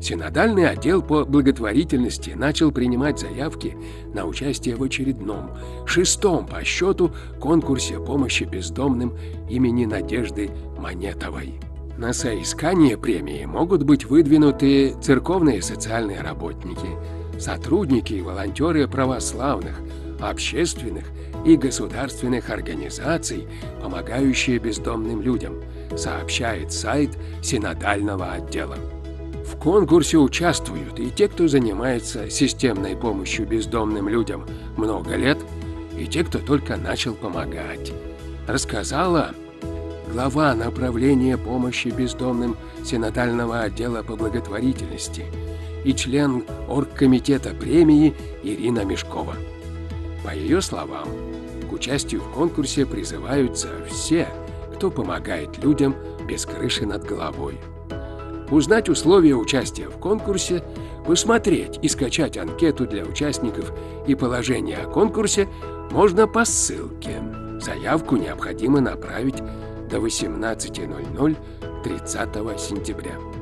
Синодальный отдел по благотворительности начал принимать заявки на участие в очередном, 6-м по счету, конкурсе помощи бездомным имени Надежды Монетовой. На соискание премии могут быть выдвинуты церковные социальные работники, сотрудники и волонтеры православных, общественных и государственных организаций, помогающие бездомным людям, сообщает сайт Синодального отдела. В конкурсе участвуют и те, кто занимается системной помощью бездомным людям много лет, и те, кто только начал помогать, рассказала глава направления помощи бездомным Синодального отдела по благотворительности и член оргкомитета премии Ирина Мешкова. По ее словам, к участию в конкурсе призываются все, кто помогает людям без крыши над головой. Узнать условия участия в конкурсе, посмотреть и скачать анкету для участников и положение о конкурсе можно по ссылке. Заявку необходимо направить до 18:00 30 сентября.